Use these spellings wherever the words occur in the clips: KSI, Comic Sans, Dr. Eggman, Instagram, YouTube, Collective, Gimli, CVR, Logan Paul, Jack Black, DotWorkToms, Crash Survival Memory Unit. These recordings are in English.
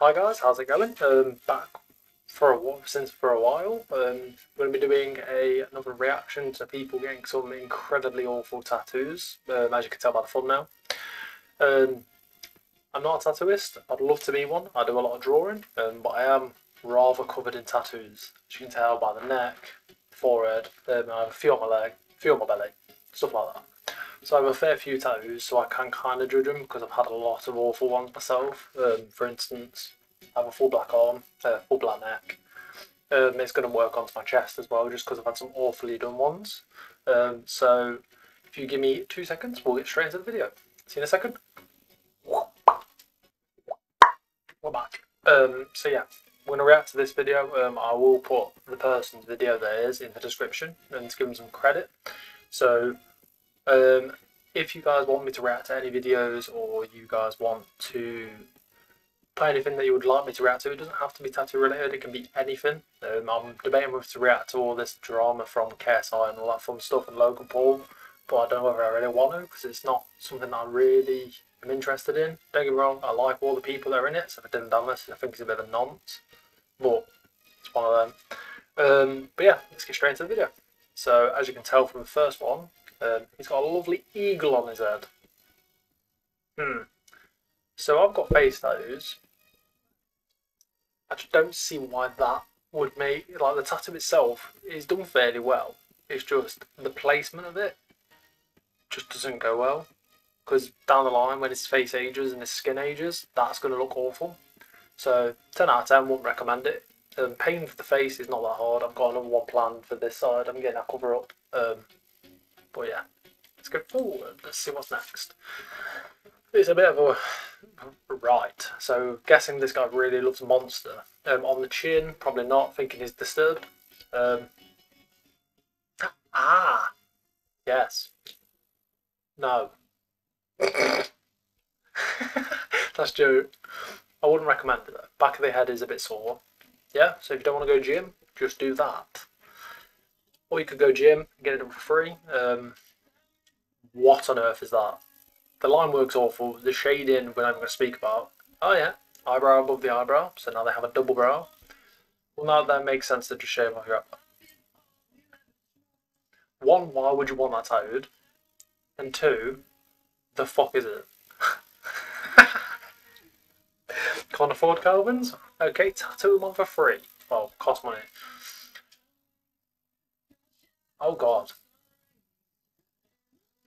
Hi guys, how's it going? Back for a while. We're going to be doing another reaction to people getting some incredibly awful tattoos, as you can tell by the thumbnail. I'm not a tattooist. I'd love to be one. I do a lot of drawing, but I am rather covered in tattoos. As you can tell by the neck, forehead, I have a few on my leg, a few on my belly, stuff like that. So I have a fair few tattoos, so I can kind of judge them because I've had a lot of awful ones myself. For instance, I have a full black arm, full black neck. It's going to work onto my chest as well, just because I've had some awfully done ones. So if you give me 2 seconds, we'll get straight into the video. See you in a second. We're back. So yeah, we're going to react to this video. I will put the person's video there is in the description and to give them some credit. So if you guys want me to react to any videos, or you guys want to play anything that you would like me to react to, it doesn't have to be tattoo related, it can be anything. I'm debating whether to react to all this drama from KSI and all that fun stuff and Logan Paul, but I don't know whether I really want to, because it's not something that I really am interested in. Don't get me wrong, I like all the people that are in it, so if I didn't done this, I think it's a bit of a nonce, but it's one of them. But yeah, let's get straight into the video. So as you can tell from the first one, he's got a lovely eagle on his head. So I've got face tattoos. I just don't see why that would make, like, the tattoo itself is done fairly well. It's just the placement of it just doesn't go well, because down the line when his face ages and his skin ages, that's going to look awful. So 10 out of 10 wouldn't recommend it. Pain for the face is not that hard. I've got another one planned for this side. I'm getting that cover up. But yeah, let's go forward. Let's see what's next. It's a bit of a right. So guessing this guy really loves Monster. On the chin, probably not. Thinking he's Disturbed. Yes. No. That's true. I wouldn't recommend it though. Back of the head is a bit sore. Yeah. So if you don't want to go gym, just do that. Or you could go gym and get it done for free. What on earth is that? The line work's awful. The shading, we're not even going to speak about. Oh yeah, eyebrow above the eyebrow. So now they have a double brow. Well, now that makes sense to just shave off your eyebrow. One, why would you want that tattooed? And two, the fuck is it? Can't afford Calvin's? Okay, tattoo him on for free. Well, cost money. Oh god,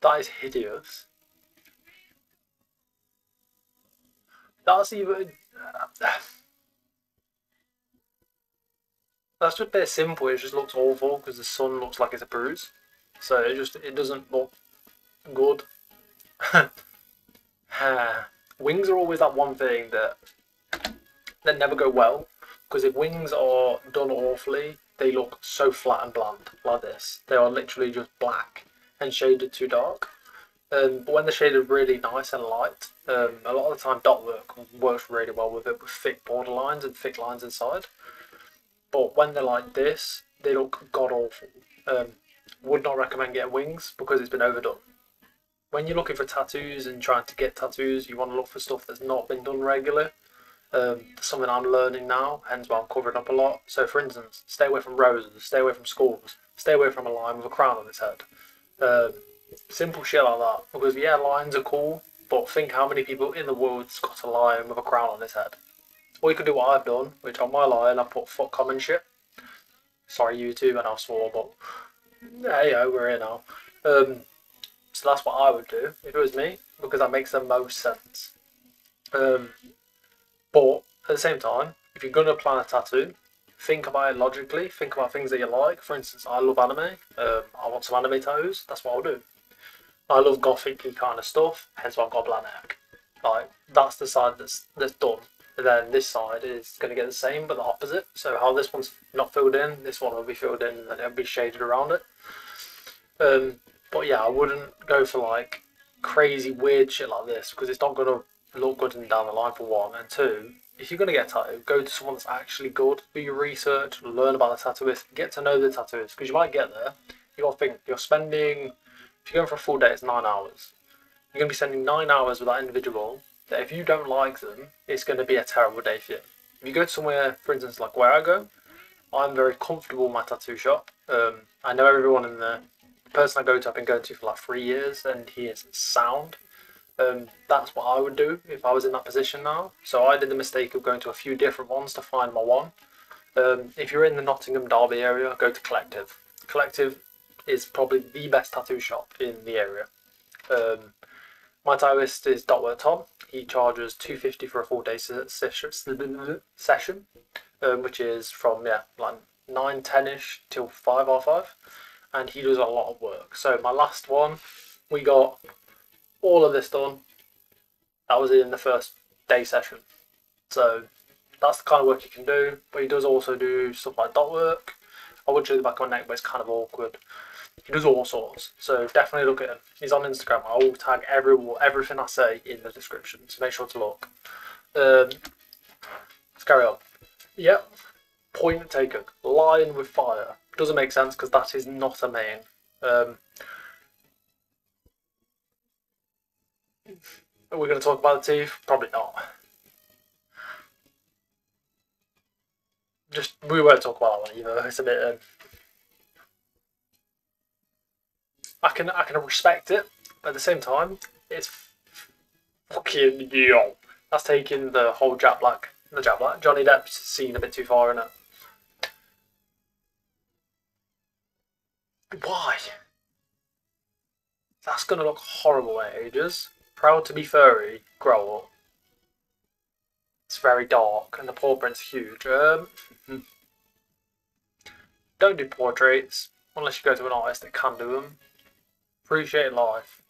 that is hideous. That's even that's just bare simple. It just looks awful because the sun looks like it's a bruise, so it doesn't look good. Wings are always that one thing that never go well, because if wings are done awfully, they look so flat and bland, like this. They are literally just black and shaded too dark. But when they're shaded really nice and light, a lot of the time dot work works really well with it, with thick border lines and thick lines inside. But when they're like this, they look god awful. Would not recommend getting wings because it's been overdone. When you're looking for tattoos and trying to get tattoos, you want to look for stuff that's not been done regularly. That's something I'm learning now, hence why I'm covering up a lot. So for instance, stay away from roses, stay away from skulls, stay away from a lion with a crown on its head. Simple shit like that, because yeah, lions are cool, but think how many people in the world's got a lion with a crown on its head. Or you could do what I've done, which on my lion I put fuck common shit. Sorry YouTube, and I swore, but hey yo, we're here now. So that's what I would do if it was me, because that makes the most sense. But at the same time, if you're going to plan a tattoo, think about it logically. Think about things that you like. For instance, I love anime. I want some anime tattoos. That's what I'll do. I love gothic-y kind of stuff. Hence why I've got a black neck. Like, that's the side that's done. And then this side is going to get the same, but the opposite. So how this one's not filled in, this one will be filled in, and it'll be shaded around it. But yeah, I wouldn't go for like crazy weird shit like this, because it's not going to look good and down the line for one, and two, if you're going to get a tattoo, go to someone that's actually good, do your research, learn about the tattooist, get to know the tattooist, because you might get there, you got to think, you're spending, if you're going for a full day, it's 9 hours, you're going to be spending 9 hours with that individual, that if you don't like them, it's going to be a terrible day for you. If you go to somewhere, for instance, like where I go, I'm very comfortable in my tattoo shop. I know everyone in there. The person I go to, I've been going to for like 3 years, and he is sound. That's what I would do if I was in that position now. So I did the mistake of going to a few different ones to find my one. If you're in the Nottingham, Derby area, go to Collective. Collective is probably the best tattoo shop in the area. My tattooist is DotWorkToms. He charges $2.50 for a full day session, which is from like 9, 10ish till 5, half 5. And he does a lot of work. So my last one, we got all of this done. That was in the first day session. So that's the kind of work he can do. But he does also do stuff like dot work. I would show the back of my neck, but it's kind of awkward. He does all sorts. So definitely look at him. He's on Instagram. I will tag everything I say in the description. So make sure to look. Let's carry on. Yep. Point taken. Lying with fire. Doesn't make sense because that is not a main. Are we going to talk about the teeth? Probably not. We won't talk about that one either. It's a bit. I can respect it, but at the same time, it's fucking yo. That's taking the whole Jack Black, Johnny Depp's scene a bit too far, isn't it? Why? That's gonna look horrible at ages. Proud to be furry, grow up. It's very dark and the paw print's huge. Don't do portraits unless you go to an artist that can do them. Appreciate life.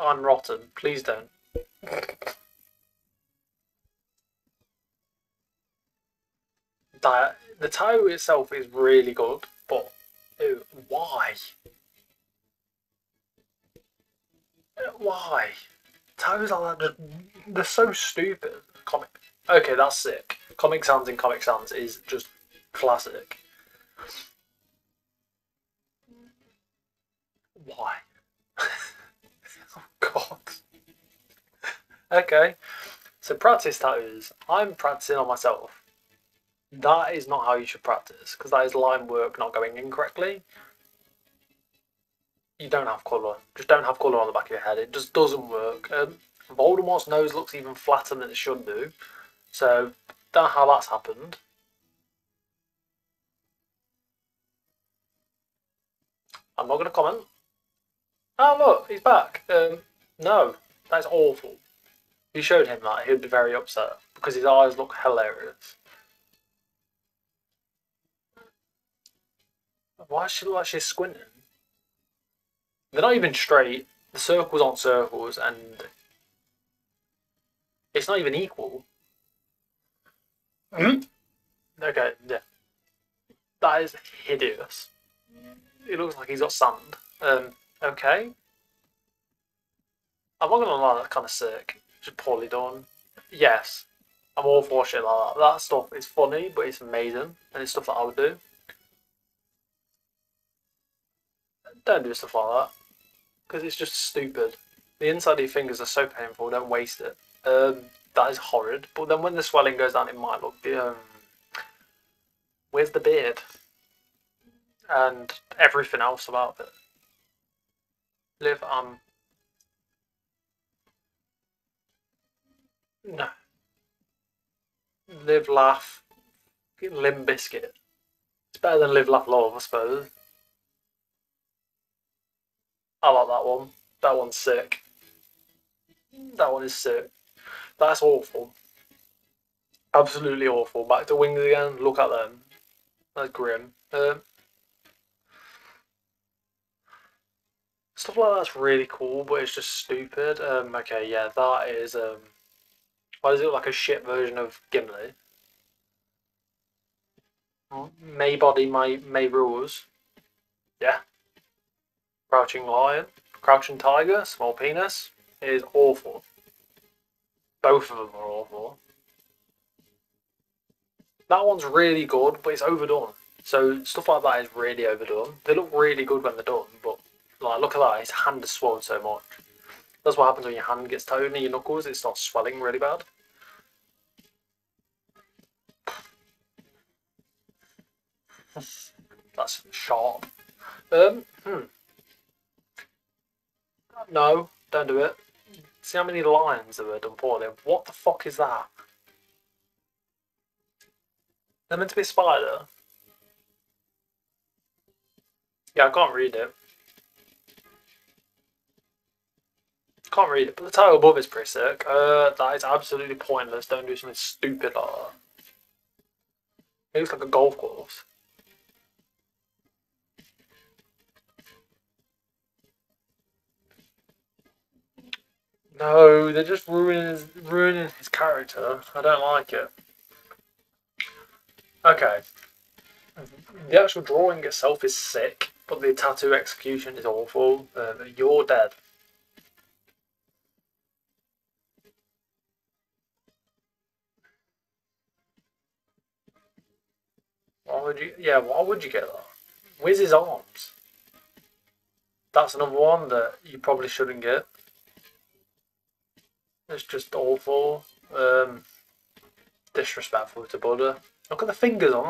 I'm rotten, please don't. The tattoo itself is really good, but ew, why? Why? Tattoos like that, they're so stupid. Comic. Okay, that's sick. Comic Sans in Comic Sans is just classic. Why? Oh, God. Okay. So practice tattoos. I'm practicing on myself. That is not how you should practice, because that is line work not going in correctly. You don't have colour. Just don't have colour on the back of your head. It just doesn't work. Voldemort's nose looks even flatter than it should do. So, don't know how that's happened. I'm not going to comment. Oh, look, he's back. No, that's awful. If you showed him that, he'd be very upset, because his eyes look hilarious. Why does she look like she's squinting? They're not even straight. The circles aren't circles, and it's not even equal. Okay, yeah. That is hideous. It looks like he's got sand. Okay. I'm not gonna lie, that's kind of sick. Just poorly done. Yes, I'm all for shit like that. That stuff is funny, but it's amazing, and it's stuff that I would do. Don't do stuff like that, because it's just stupid. The inside of your fingers are so painful, don't waste it. That is horrid, but then when the swelling goes down, it might look... where's the beard? And everything else about it. Live, No. Live, laugh, Limb Biscuit. It's better than live, laugh, love, I suppose. I like that one. That one's sick. That one is sick. That's awful. Absolutely awful. Back to wings again. Look at them. That's grim. Stuff like that's really cool, but it's just stupid. Okay, yeah, that is... why does it look like a shit version of Gimli? May body, may rules. Yeah. Crouching lion, crouching tiger, small penis. It is awful. Both of them are awful. That one's really good, but it's overdone. So stuff like that is really overdone. They look really good when they're done, but like, look at that. His hand has swollen so much. That's what happens when your hand gets tired in your knuckles, it starts swelling really bad. That's sharp. No, don't do it. See how many lines there were done poorly. What the fuck is that? They're meant to be a spider. Yeah, I can't read it. Can't read it, but the title above is pretty sick. That is absolutely pointless. Don't do something stupid like that. It looks like a golf course. No, they're just ruining his character. I don't like it. Okay. The actual drawing itself is sick, but the tattoo execution is awful. You're dead. Why would you? Yeah, why would you get that? Where's his arms? That's another one that you probably shouldn't get. It's just awful. Disrespectful to Buddha. Look at the fingers on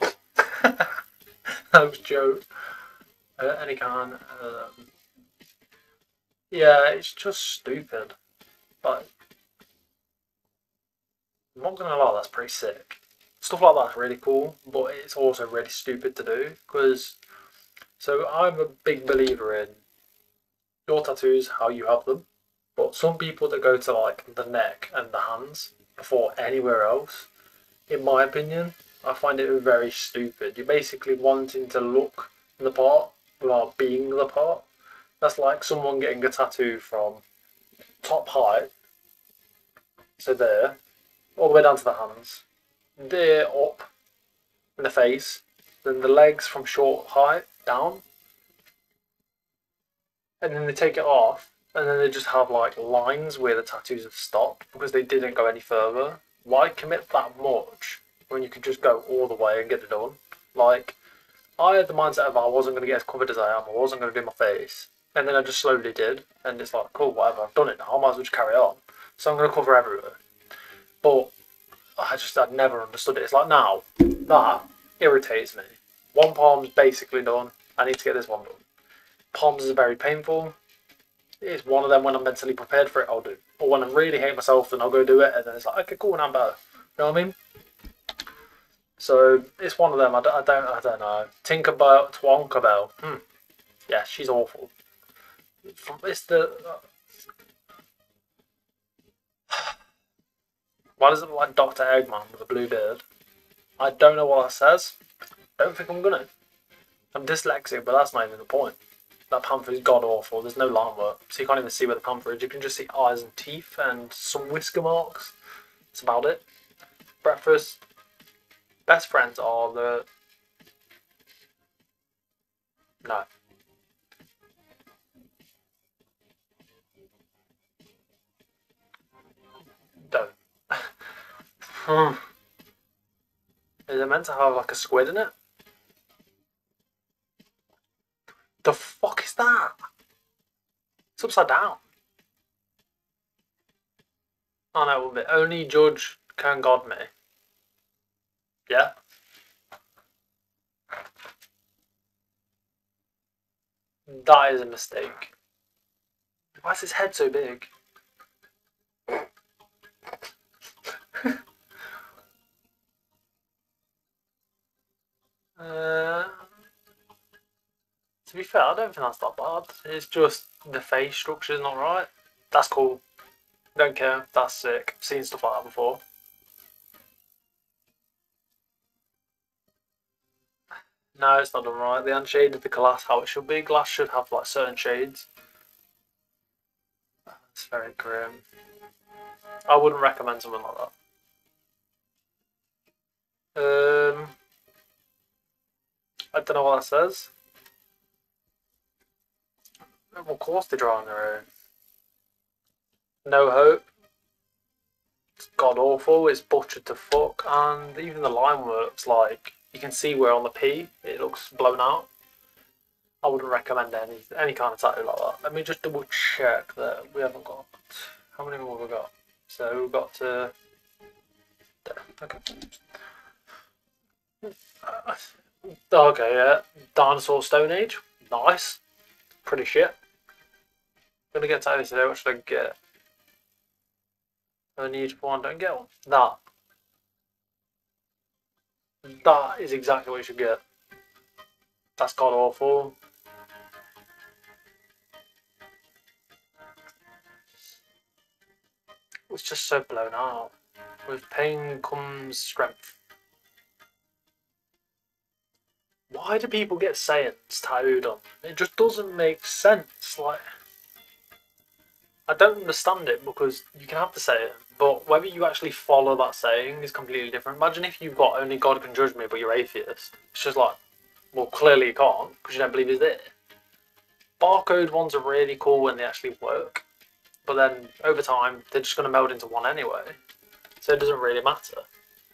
that. That was a joke. Any kind. Yeah, it's just stupid. But I'm not gonna lie, that's pretty sick. Stuff like that's really cool, but it's also really stupid to do. Because, so I'm a big believer in your tattoos how you have them. But some people that go to like the neck and the hands before anywhere else, in my opinion, I find it very stupid. You're basically wanting to look the part without being the part. That's like someone getting a tattoo from top height, so there, all the way down to the hands, there up in the face, then the legs from short height down, and then they take it off. And then they just have like lines where the tattoos have stopped because they didn't go any further. Why commit that much when you could just go all the way and get it done? Like, I had the mindset of I wasn't going to get as covered as I am. I wasn't going to do my face. And then I just slowly did. And it's like, cool, whatever, I've done it now. I might as well just carry on. So I'm going to cover everywhere. But I'd never understood it. It's like now, that irritates me. One palm's basically done. I need to get this one done. Palms is very painful. It's one of them when I'm mentally prepared for it, I'll do. Or when I really hate myself, then I'll go do it. And then it's like, okay, cool, now I'm better. You know what I mean? So it's one of them. I don't know. Tinkerbell, Twonkabell. Yeah, she's awful. It's the... Why does it look like Dr. Eggman with a blue beard? I don't know what that says. I don't think I'm going to. I'm dyslexic, but that's not even the point. That panther is god awful. There's no line work, so you can't even see where the panther is. You can just see eyes and teeth and some whisker marks. That's about it. Breakfast. Best friends are the... No. Don't. Is it meant to have like a squid in it? The fuck is that? It's upside down. Oh no, it will be. Only judge can God me. Yeah. That is a mistake. Why is his head so big? To be fair, I don't think that's that bad. It's just the face structure is not right. That's cool. Don't care. That's sick. I've seen stuff like that before. No, it's not done right. They unshaded the glass how it should be. Glass should have like certain shades. That's very grim. I wouldn't recommend something like that. I don't know what that says. Of course they draw on their own. No hope. It's god awful. It's butchered to fuck. And even the line works, like, you can see where on the P it looks blown out. I wouldn't recommend any kind of tattoo like that. Let me just double check that we haven't got, how many more have we got? So we've got there. Okay, yeah, dinosaur Stone Age, nice, pretty shit. I'm gonna get tattoos today. What should I get? I need one, don't get one. That is exactly what you should get. That's god awful. It's just so blown out. With pain comes strength. Why do people get sayings tattooed on? It just doesn't make sense. Like, I don't understand it, because you can have to say it, but whether you actually follow that saying is completely different. Imagine if you've got only God can judge me, but you're atheist. It's just like, well, clearly you can't, because you don't believe he's there. Barcode ones are really cool when they actually work, but then over time they're just going to meld into one anyway, so it doesn't really matter.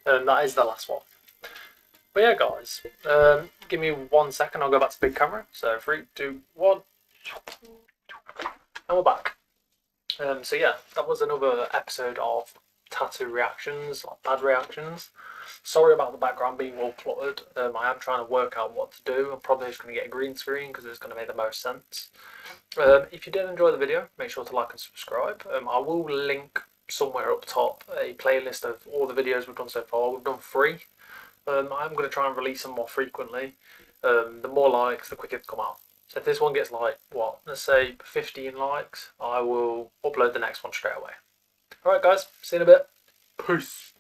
And that is the last one. But yeah, guys, give me 1 second, I'll go back to big camera. So 3, 2, 1, and we're back. So yeah, that was another episode of tattoo reactions, like bad reactions. Sorry about the background being all cluttered. I am trying to work out what to do. I'm probably just going to get a green screen because it's going to make the most sense. If you did enjoy the video, make sure to like and subscribe. I will link somewhere up top a playlist of all the videos we've done so far. We've done 3. I'm going to try and release them more frequently. The more likes, the quicker they come out. So if this one gets like, what, let's say 15 likes, I will upload the next one straight away. Alright guys, see you in a bit. Peace.